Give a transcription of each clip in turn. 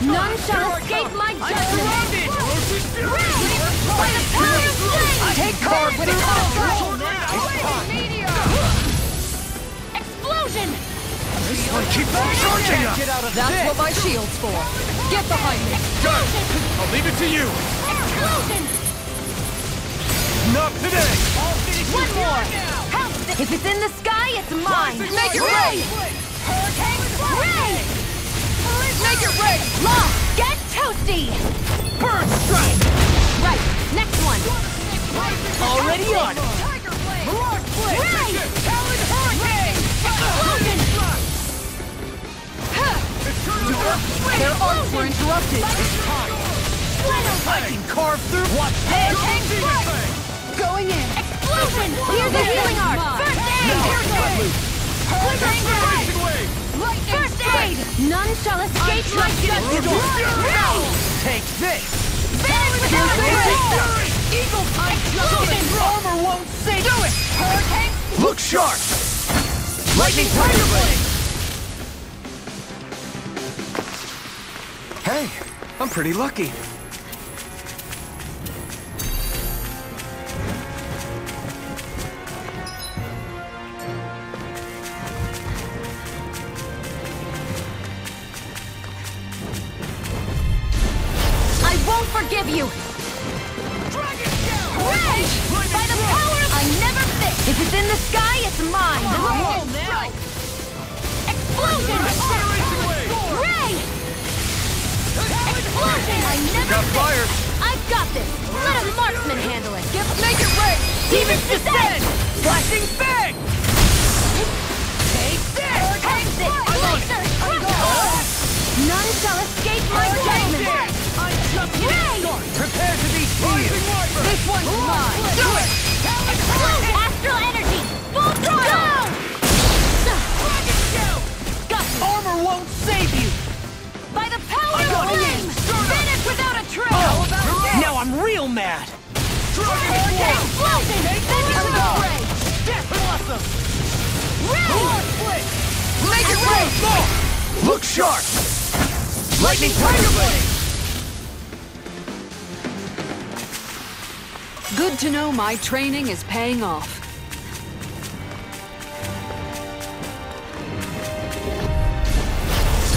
None shall escape my judgment! Take cover with its own! Explosion! This one keeps on charging us! That's what my shield's for! Get behind me! Go! I'll leave it to you! Explosion! Not today! One more! Help! If it's in the sky, it's mine! Make it rain! Rain! Make it red! Lock! Get toasty! Burn strike! Right, next one! Already on! Tiger blade! Mirage blade! Right! Talon hurricane! Explosion! Their arms were interrupted! I can carve through! Watch! Going in! Explosion! Here's the healing arc! First aid! First aid! First aid! None shall escape my judgment! Take this! Eagle armor won't sink! Do it! Hurricane! Look sharp! Lightning blade! Hey, I'm pretty lucky. Forgive you! Dragon down! Rage! By the power of... I never fit! If it's in the sky, it's mine! Right. Explosion! Ray! Explosion! I never fit! I've got this! Let a marksman handle it! Make it rain! Demons descend! Flashing bang! Take this! Take this! None shall escape my judgment! Prepare to be sealed! This one's mine! Do it! Explosion! Astral energy! Full throttle! Got you! Armor won't save you! By the power of flame! Finish without a trail! Oh, now I'm real mad! Explosion! Death blossom! Ray! Make it rain! Look sharp! Lightning blade! Good to know my training is paying off.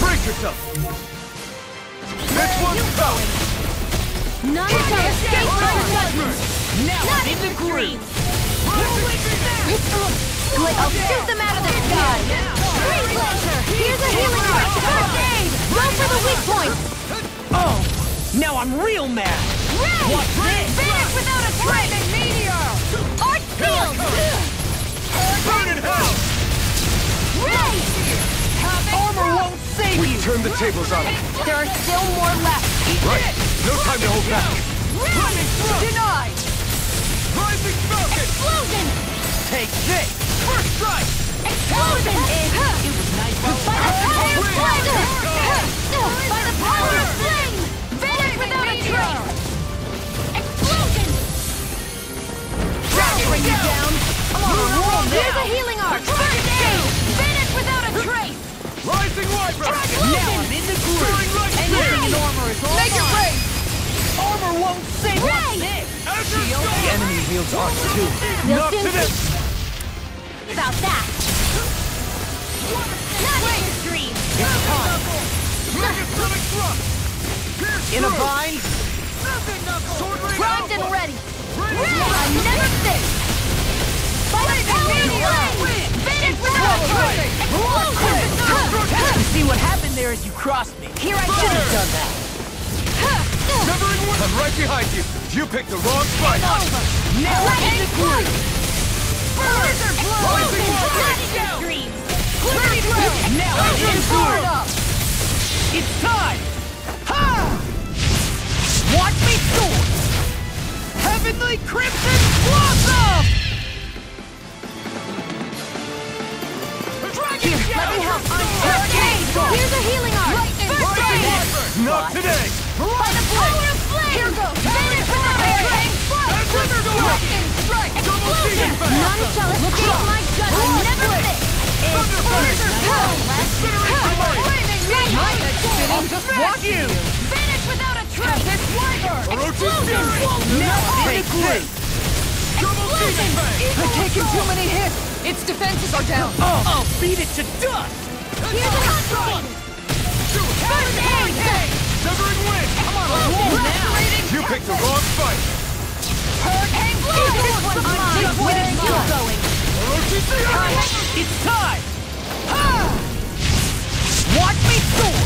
Brace yourself! This one's going! None shall escape my judgment! Now I'm in the green! I'll shoot them out of the sky! Green laser! Here's a healing arc! First aid! Run for the weak point! Oh! Now I'm real mad! Ray! What's this? Finish without a threat! Meteor! Art field! Burn in hell! Ray! Armor won't save you! We turn the tables on it! There are still more left! Right! No time to hold back! Ray! Denied! Rising falcon! Explosion! Take this! First strike! Explosion! It was nice! By the power of fire! By the power of flame! Vanish without a trace! Bring you down! I'm on a roll now! Here's a healing arc! First aid! Vanish without a trace! Rising light round! Now I'm in the groove! And your armor is all Make it rain! Armor won't save us! Shield! The enemy heals ours too! Not to this! About that! Not in your dream! It's time! In a bind! Primed and ready! I never think! By the power of flame! Finish without a trace! Explosion! You see what happened there is you crossed me. Here I should have done that. I'm right behind you. You picked the wrong fight. Now I end the group. Laser blow! Now I end the group. It's time! Ha! Watch me soar! Heavenly Crimson Blossom! Here, let me help! First aid! Here's a healing arc! First aid! Not today! By the power of flame! Here goes! Finish without a trace! Explosion! None shall escape my judgment! Never miss! Thunderfire! Incinerate the light! Just watch you! Vanish without a trace! Explosion! Now take this! Explosion! I've taken too many hits! Its defenses are down! I'll beat it to dust! Here's a hot one! First aid! Severing wind! I'm on a roll now! You picked the wrong fight! It's time! Watch me soar!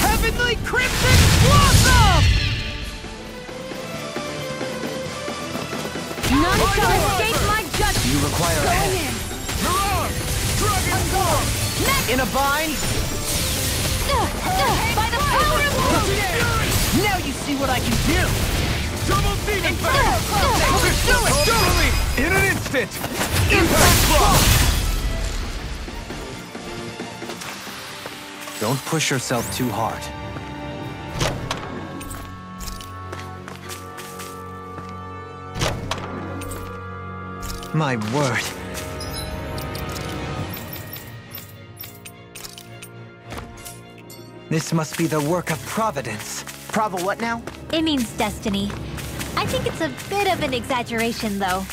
Heavenly Crimson Blossom! None shall escape my judgment! You require going in! Mirage! Dragon Storm! In a bind! By the power of love! Now you see what I can do! Double demon fire! Do it! Totally! In an instant! Impact block! Don't push yourself too hard. My word. This must be the work of Providence. Prova what now? It means destiny. I think it's a bit of an exaggeration, though.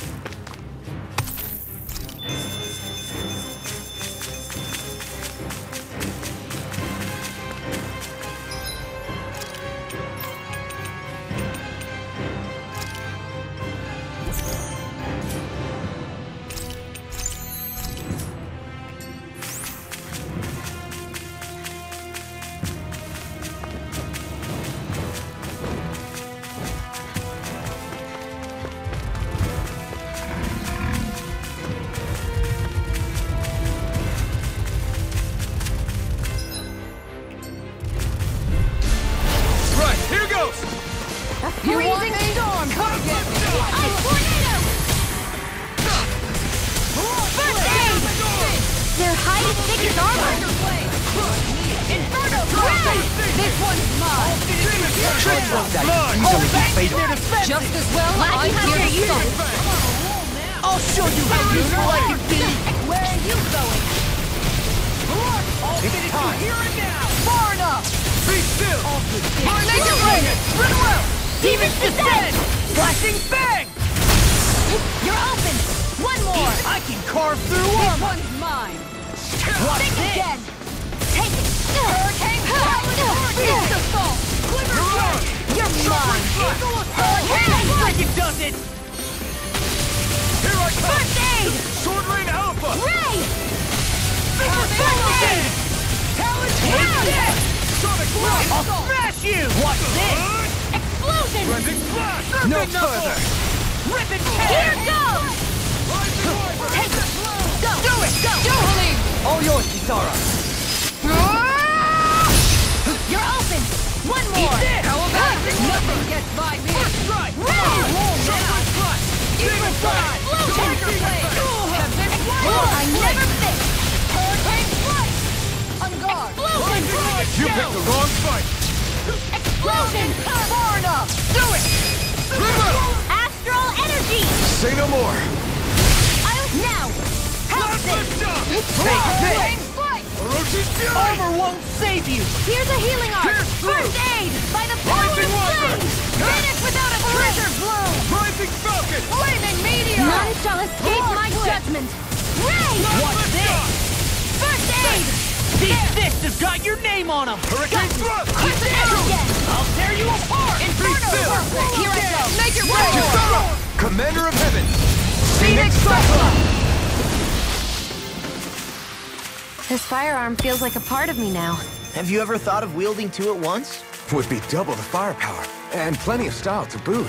Like a part of me now. Have you ever thought of wielding two at once? Would be double the firepower, and plenty of style to boot.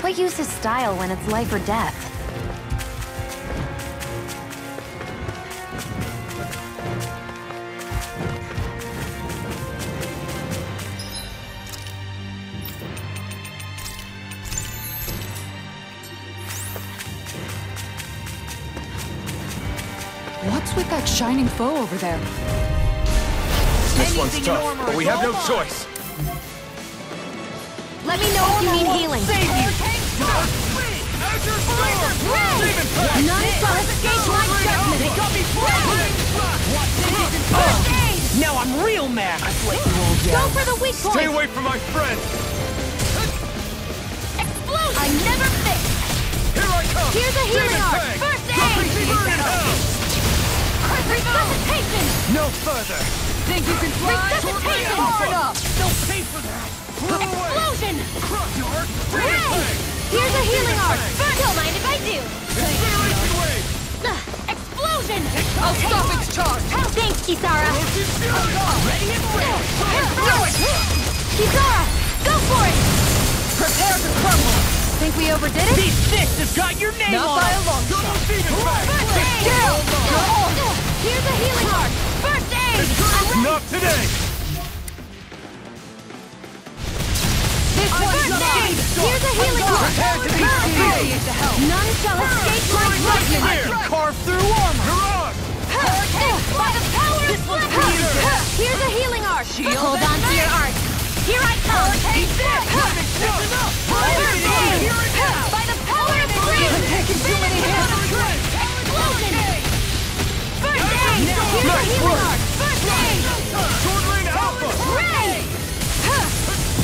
What use is style when it's life or death? Shining foe over there. This one's tough, but we have no choice. Let me know if you need healing. Save you! None shall escape my judgment! Now I'm real mad! Go for the weak point! Stay away from my friend! Explosion! I never miss! Here I come! Here's a healing arc! First aid! Resuscitation! No further! Think you can fly? Resuscitation! Hard up! Don't pay for that! Explosion! Ray! Here's a healing arc! Don't mind if I do! Incineration wave! Explosion! I'll stop its charge! Thanks, Kisara! Ready and ready! Do it! Kisara! Go for it! Prepare to crumble! Think we overdid it? This has got your name on it! Not by a long shot! First aid! Here's a healing arc! First aid! Not today! This one's aid! Here's a healing arc! None shall escape my lightning! Carve through armor! By the power of love! Here's a healing arc! Hold on to your arc! Here I come! Eat this! First aid! By the power of love! Taking too many hits! Explosion! First aid! Here's a healing arc! First aid! Sword Ring Alpha! Ray!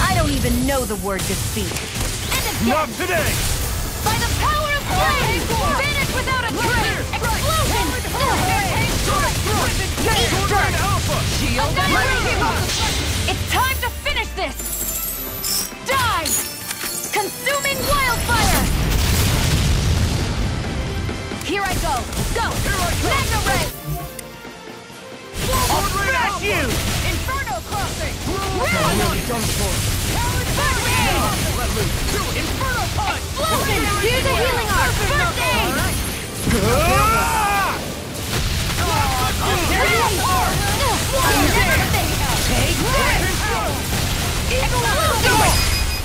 I don't even know the word to speak. Not today! By the power of flame! Vanish without a trace! Explosion! Sword Ring Alpha! Shield and Ray! It's time to finish this! Dive! Consuming wildfire! Here I go! Go! Mega Ray! I'll smash you! Inferno crossing! Ray! First aid! Inferno punch! Explosion! Here's a healing arc! First aid! Take this!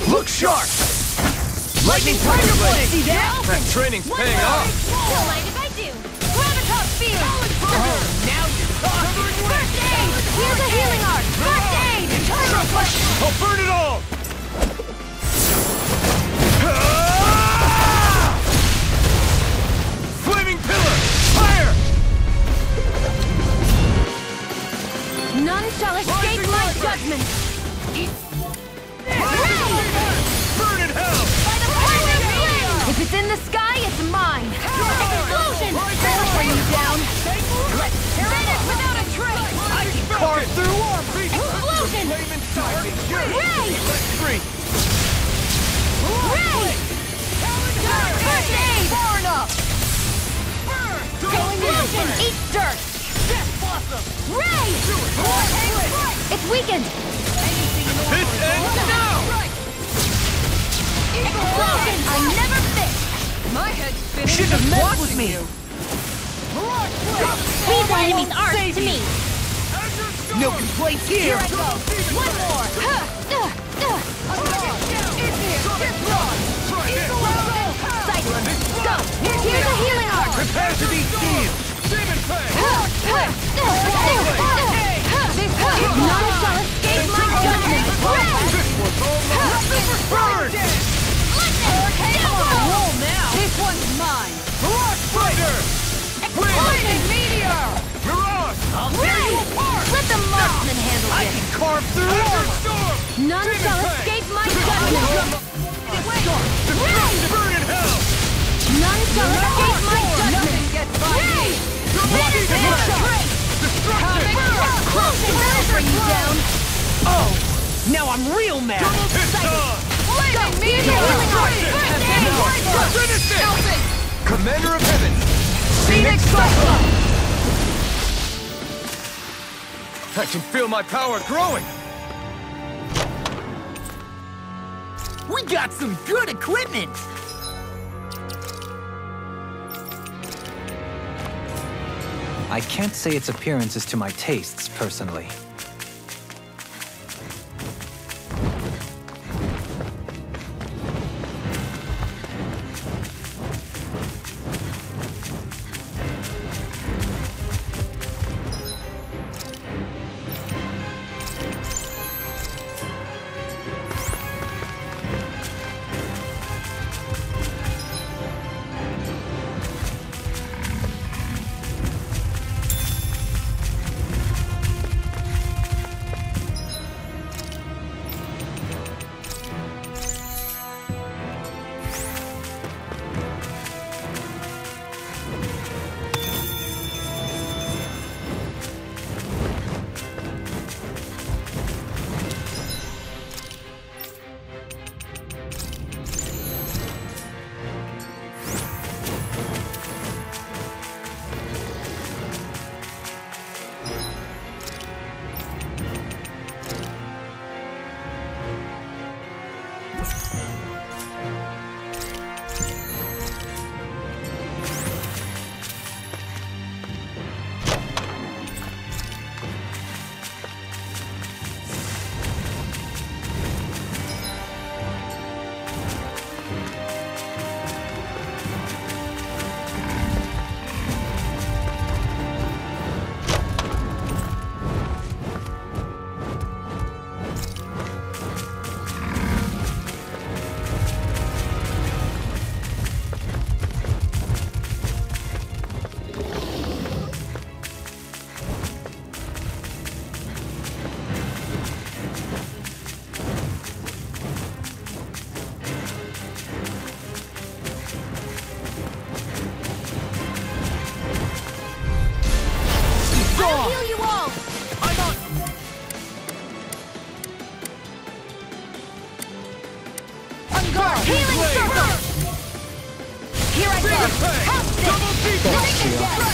Look sharp! Lightning Tiger Blade! See that? That training's paying off! Don't mind if I do! Graviton Field! Now you're talking! First aid! Here's a healing arc! First aid! Inferno punch! I'll burn it all! Flaming pillar! Fire! None shall escape my judgment! Burn in hell! By the power of flame! If it's in the sky, it's mine! Explosion! I'll bring you down! Let's set it without a trace! I can carve through armor! Explosion! Ray! Ray! First aid! Far enough! Explosion! Eat dirt! Ray! It's weakened! This ends now! Explosion! I never miss! My head's spinning! Should have messed with me! Leave my enemies' arms to me! No complaints here! Here I go! One more! Go! Here's a healing arc! Prepare to be sealed! None shall escape my judgment! Burn! This one's mine! Mirage Fighter! Explosion Meteor! Mirage! I'll tear you apart! Let the marksman handle it! I can carve through armor! None shall escape my judgment! Burn in hell! None shall escape my judgment! Ray! Vanish without a trace! I'll bring you down! Oh! Now I'm real mad! Commander of Heaven! Phoenix Cyclone! I can feel my power growing! We got some good equipment! I can't say its appearance is to my tastes, personally.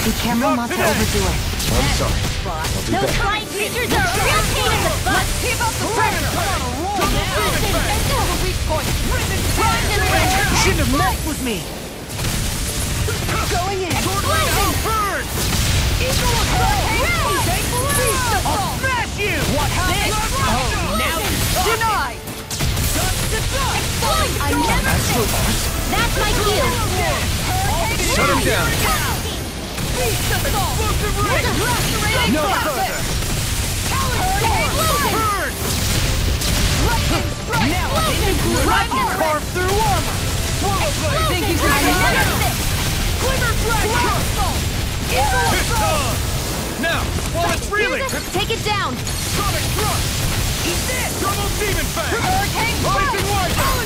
Be careful not to overdo it. I'm sorry. I'll be back. Those flying creatures are a real pain in the butt. Let's keep up the pressure. I still have a weak point. You shouldn't have messed with me. Going in. Explosion. Eagle of hell. I'll smash you. What happened? Oh, now you're denied. Explosion. I never failed. That's my cue. Shut him down. No further! Now I can carve through armor! I think he's going to hit it! Quiver blast! Now, while it's reeling! Take it down! Sonic thrust! Eat this! Double demon fang! Hurricane blast!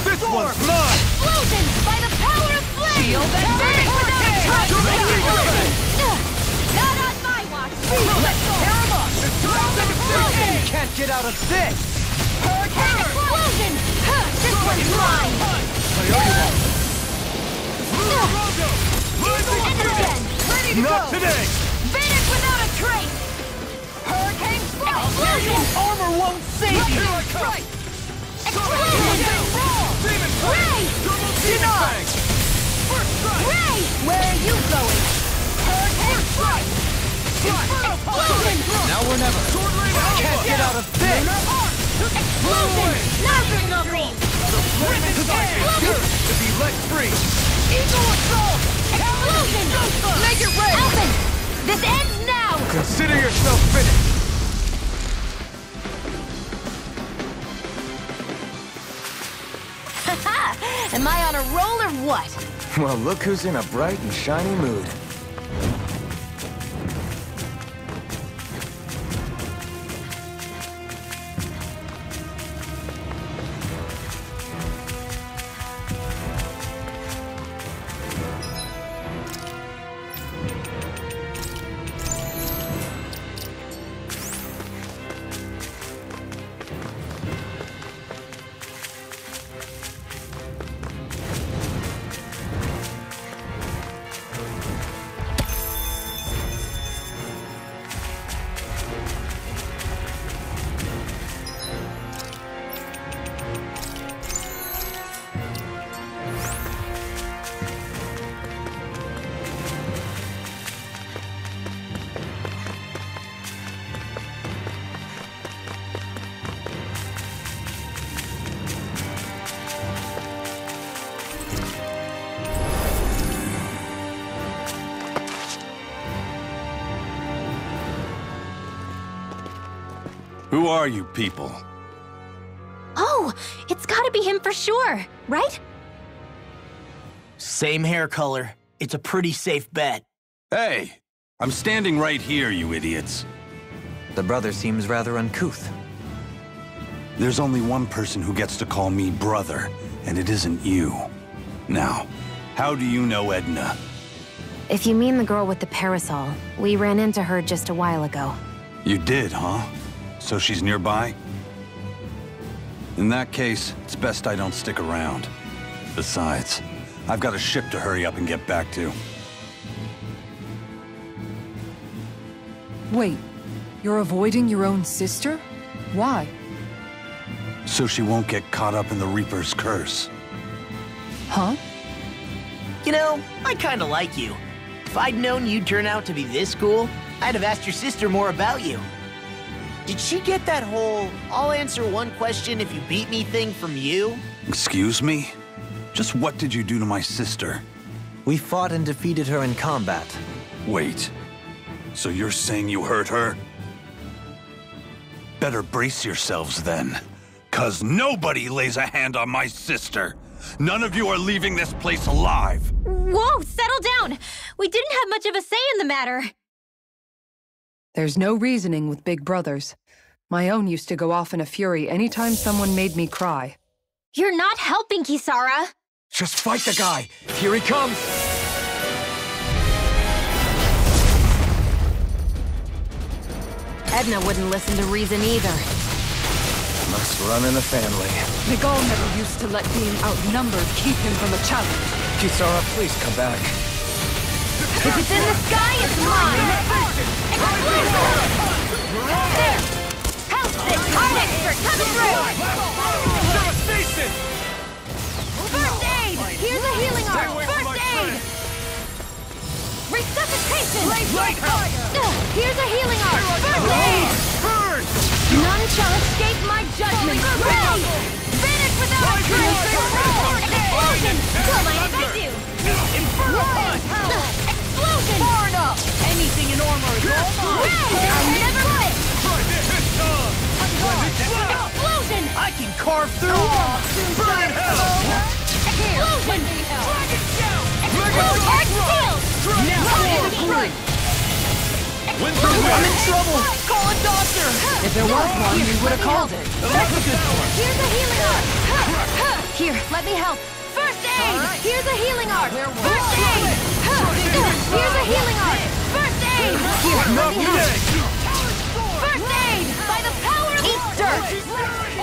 This one's mine! Explosions by the power of flame! Shield and burn without a touch! Not on my watch! Let's tear him up! You can't get out of this! Hurricane explosion! This one's mine! And again! Ready to go! Not today! Vanish without a trace! Hurricane explosion! Armor won't save you! Explosion! Ray! Deny! Ray! Where are you going? Now or never. I can't get out of this. Explosion! Nothing of me. The planet is to be let free. Eagle assault. Explosion! Make it red. Open. This ends now. Consider yourself finished. Ha! Am I on a roll or what? Well, look who's in a bright and shiny mood. Who are you people? Oh, it's gotta be him for sure, right? Same hair color. It's a pretty safe bet. Hey, I'm standing right here, you idiots. The brother seems rather uncouth. There's only one person who gets to call me brother, and it isn't you. Now, how do you know Edna? If you mean the girl with the parasol, we ran into her just a while ago. You did, huh? So she's nearby? In that case, it's best I don't stick around. Besides, I've got a ship to hurry up and get back to. Wait, you're avoiding your own sister? Why? So she won't get caught up in the Reaper's Curse. Huh? You know, I kinda like you. If I'd known you'd turn out to be this cool, I'd have asked your sister more about you. Did she get that whole, I'll answer one question if you beat me thing from you? Excuse me? Just what did you do to my sister? We fought and defeated her in combat. Wait. So you're saying you hurt her? Better brace yourselves then. 'Cause nobody lays a hand on my sister. None of you are leaving this place alive. Whoa, settle down. We didn't have much of a say in the matter. There's no reasoning with big brothers. My own used to go off in a fury anytime someone made me cry. You're not helping, Kisara! Just fight the guy! Here he comes! Edna wouldn't listen to reason either. Must run in the family. Miguel never used to let being outnumbered keep him from a challenge. Kisara, please come back. If it's in the sky, it's mine! Poison! Light fire! Here's a healing art! Burn! None shall escape my judgment! Finish without a trace! Explosion! What might I do? Infernal power! Explosion! Far enough! Anything in armor is all mine! I never miss! Explosion! I can carve through walls! Burn in hell! Explosion! Target down! Explode and kill! Now I'm in trouble! I'm in trouble! Call a doctor! If there was one, we would have called it. That's a good one. Here's a healing art! Here, let me help. First aid! Here's a healing art! First aid! Here's a healing art! First aid! Here, let me help. First aid! By the power of dirt! Explosion!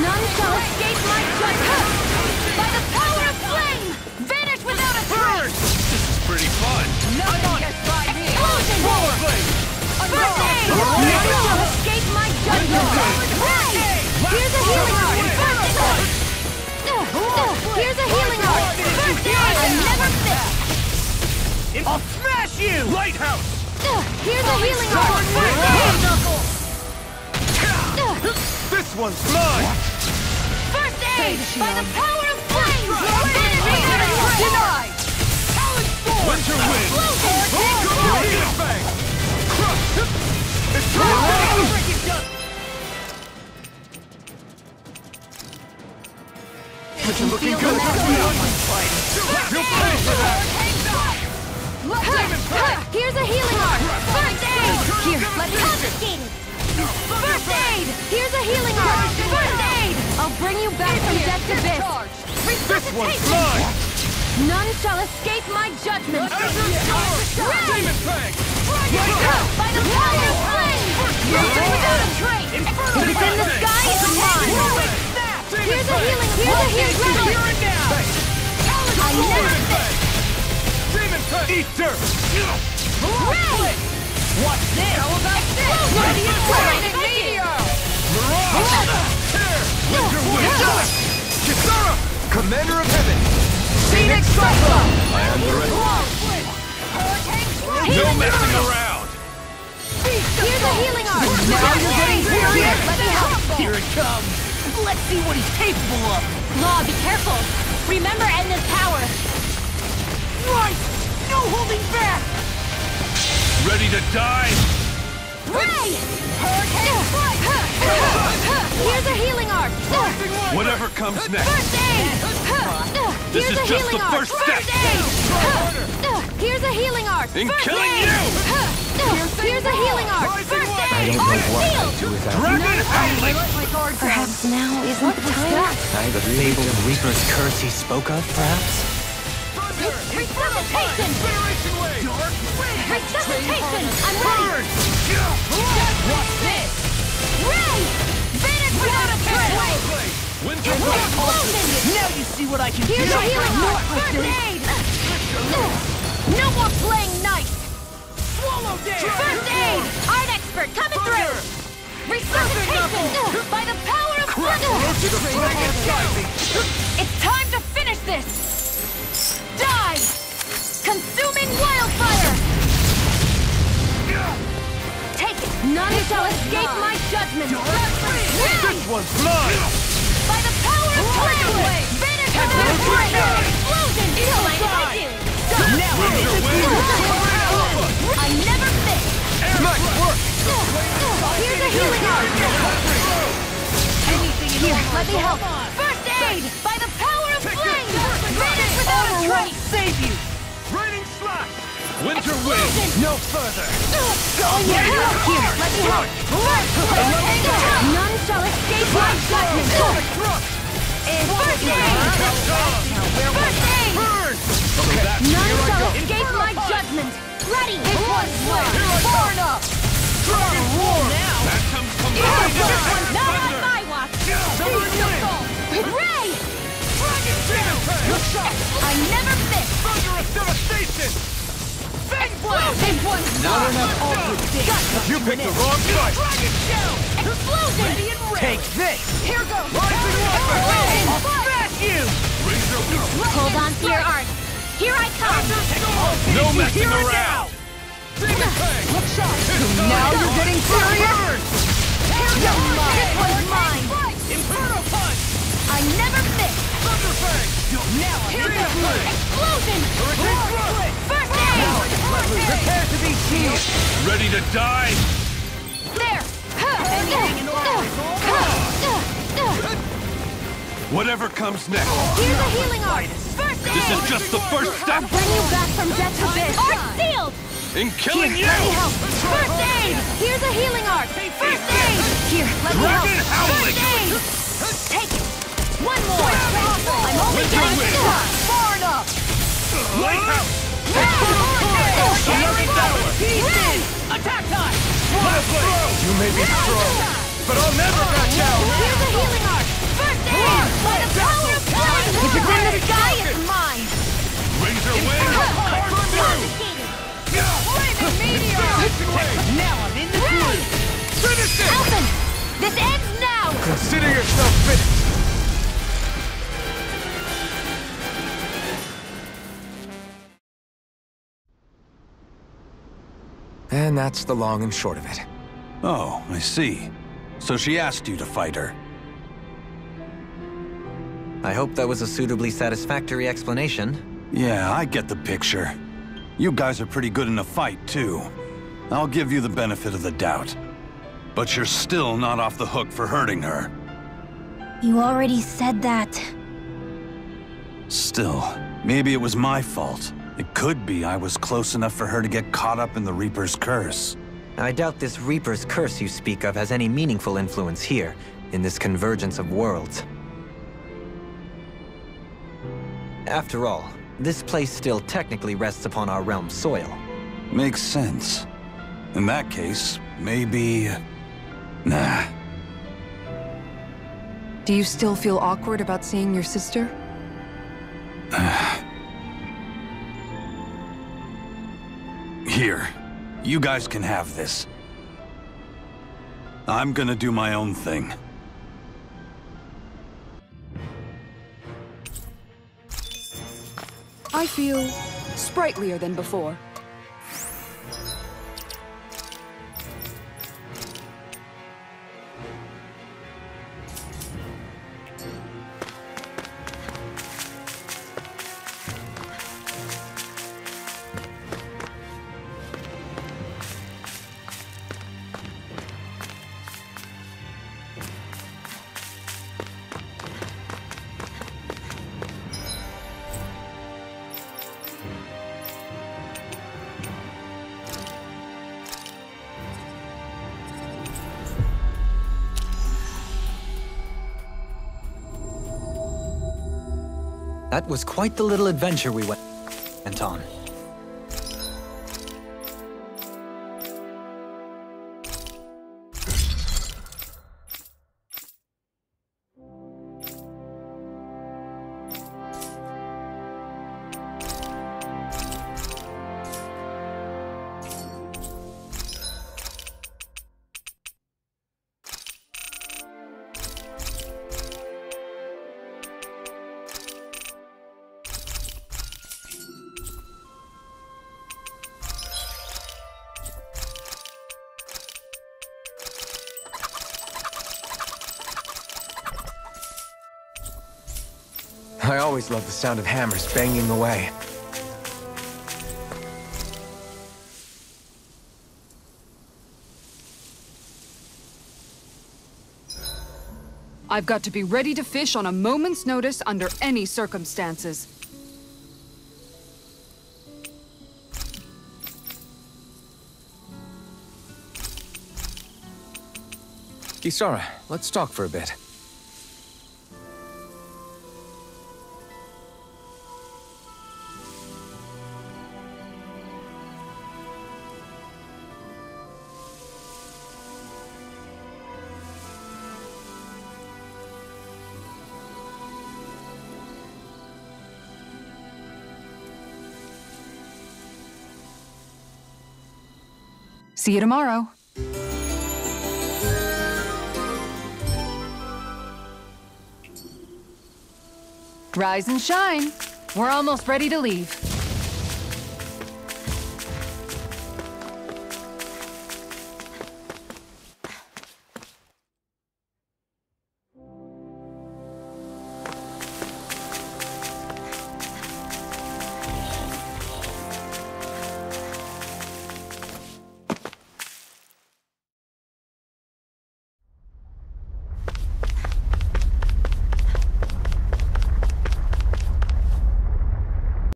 None shall escape my judgment! By the power of flame! Vanish without a trace! This is pretty fun! Nothing gets by me! Explosion! First aid! None shall escape my judgment! Here's a healing art! First aid! Here's a healing art! First aid! I never miss! I'll smash you! Lighthouse! Here's a healing art! First aid! This one's mine! First aid! By the power of flames! Denied! Winter wind! It's looking good! Here's a healing art! First aid! Here, let's have it! First aid! Here's a healing art! First aid! I'll bring you back from death's abyss! Resuscitation! None shall escape my judgment! Demon fang! By the power of flame! Nothing without a trace! If it's in the sky, it's mine! Here's a healing! I never miss! Demon fang! Eat dirt! What's this? How about this? Ready and ready! Meteor! Mirage! Tear! Winter wind! Kisara! Commander of Heaven! Phoenix Cyclone! I am ready! No messing around! Here's a healing art! Now you're getting serious! Let me help! Here it comes! Let's see what he's capable of! Law, be careful! Remember Edna's power! Right! No holding back! Ready to die? Ray! Here's a healing art! Whatever comes next! First aid! This is just the first step! Here's a healing art! In killing you! Here's a healing art! First aid! Art sealed! Dragon howling! Perhaps now isn't the time? The fabled Reaper's Curse he spoke of, perhaps? Resuscitation! Resuscitation! I'm ready! What's this? Ray! Vanish without a trace! Explosion! Now you see what I can do! Here's a healing art! First aid! No more playing nice! Swallow down! First aid! Art expert coming through! Resuscitation! By the power of it's time to finish this! Die! Consuming wildfire! Take it! None shall escape my judgment! This one's mine! By the power of flame! Vanish without a trace! Explosion! No way if I do! Now I never miss! Nice work! Here's a healing art! Here, let me help! First aid! By the power of flame! Vanish without a trace! Save you! Raining slash! Winter wind! No further! Going in! Here, let me help! None shall escape my judgment! First aid! First aid! None shall escape my judgment! Ready! It was one! Far enough! That comes from the not on my watch! Ray! I never miss! Thunder of devastation! Explosion! Not enough all you picked the wrong side! Dragon shell! Explosion! Take this! Here goes! I'll smash you! Hold on to your arm! No messing around! Look sharp! Now you're getting furious! This one's mine! Inferno punch! I never miss! Thunderbird! Now here's the flip! Explosion! First aid! Prepare to be healed! Ready to die? There! Whatever comes next. Here's a healing art. First aid. This is just the first step. I'll bring you back from death to this. Art sealed. In killing you. First aid. Here's a healing art. First aid. Here, let me help. First aid. Take it. One more. I'm only getting far enough. Lighthouse. Another tower. Attack time. You may be strong, but I'll never back out. Here's a healing art. By the power of flying! If it's in the sky, it's mine! Razor wing! Carve through! Flaming meteor! Now I'm in the blue! Finish it! Elfin! This ends now! Consider yourself finished! And that's the long and short of it. Oh, I see. So she asked you to fight her. I hope that was a suitably satisfactory explanation. Yeah, I get the picture. You guys are pretty good in a fight, too. I'll give you the benefit of the doubt. But you're still not off the hook for hurting her. You already said that. Still, maybe it was my fault. It could be I was close enough for her to get caught up in the Reaper's Curse. I doubt this Reaper's Curse you speak of has any meaningful influence here, in this convergence of worlds. After all, this place still technically rests upon our realm's soil. Makes sense. In that case, maybe... nah. Do you still feel awkward about seeing your sister? Here. You guys can have this. I'm gonna do my own thing. I feel sprightlier than before. That was quite the little adventure we went on. I always love the sound of hammers banging away. I've got to be ready to fish on a moment's notice under any circumstances. Kisara, let's talk for a bit. See you tomorrow. Rise and shine. We're almost ready to leave.